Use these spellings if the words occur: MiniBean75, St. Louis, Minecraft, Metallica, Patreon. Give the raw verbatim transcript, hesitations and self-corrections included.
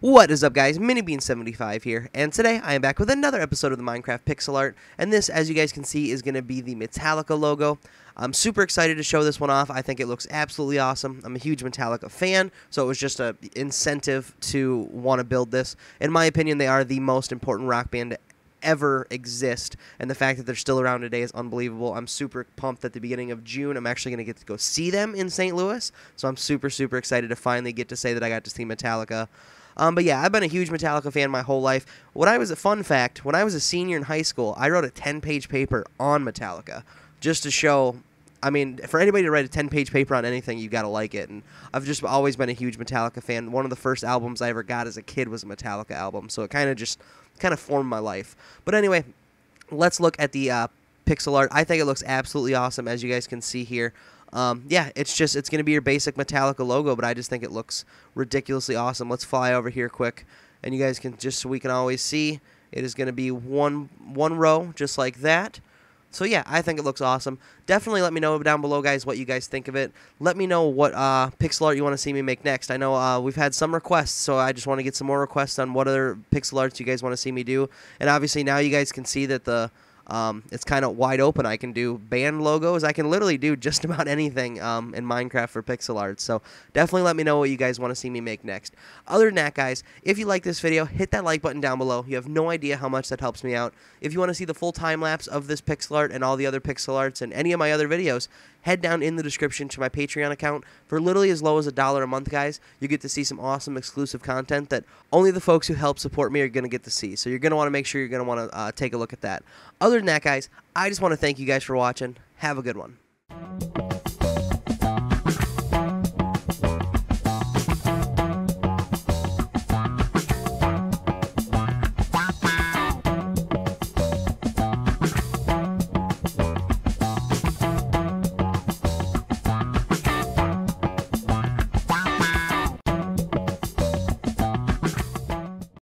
What is up, guys? MiniBean seventy-five here, and today I am back with another episode of the Minecraft pixel art, and this, as you guys can see, is going to be the Metallica logo. I'm super excited to show this one off. I think it looks absolutely awesome. I'm a huge Metallica fan, so it was just an incentive to want to build this. In my opinion, they are the most important rock band ever exist, and the fact that they're still around today is unbelievable. I'm super pumped. At the beginning of June, I'm actually going to get to go see them in Saint Louis, so I'm super, super excited to finally get to say that I got to see Metallica. Um, but yeah, I've been a huge Metallica fan my whole life. When I was a fun fact, when I was a senior in high school, I wrote a ten-page paper on Metallica just to show. I mean, for anybody to write a ten-page paper on anything, you got to like it. And I've just always been a huge Metallica fan. One of the first albums I ever got as a kid was a Metallica album. So it kind of just kind of formed my life. But anyway, let's look at the uh, pixel art. I think it looks absolutely awesome, as you guys can see here. Um, yeah, it's just, it's going to be your basic Metallica logo, but I just think it looks ridiculously awesome. Let's fly over here quick, and you guys can, just so we can always see, it is going to be one, one row, just like that. So yeah, I think it looks awesome. Definitely let me know down below, guys, what you guys think of it. Let me know what uh, pixel art you want to see me make next. I know uh, we've had some requests, so I just want to get some more requests on what other pixel arts you guys want to see me do. And obviously now you guys can see that the um, it's kind of wide open. I can do band logos. I can literally do just about anything um, in Minecraft for pixel art. So definitely let me know what you guys want to see me make next. Other than that, guys, if you like this video, hit that like button down below. You have no idea how much that helps me out. If you want to see the full time lapse of this pixel art and all the other pixel arts and any of my other videos, head down in the description to my Patreon account. For literally as low as a dollar a month, guys, you get to see some awesome exclusive content that only the folks who help support me are going to get to see. So you're going to want to make sure you're going to want to uh, take a look at that. Other than that, guys, I just want to thank you guys for watching. Have a good one.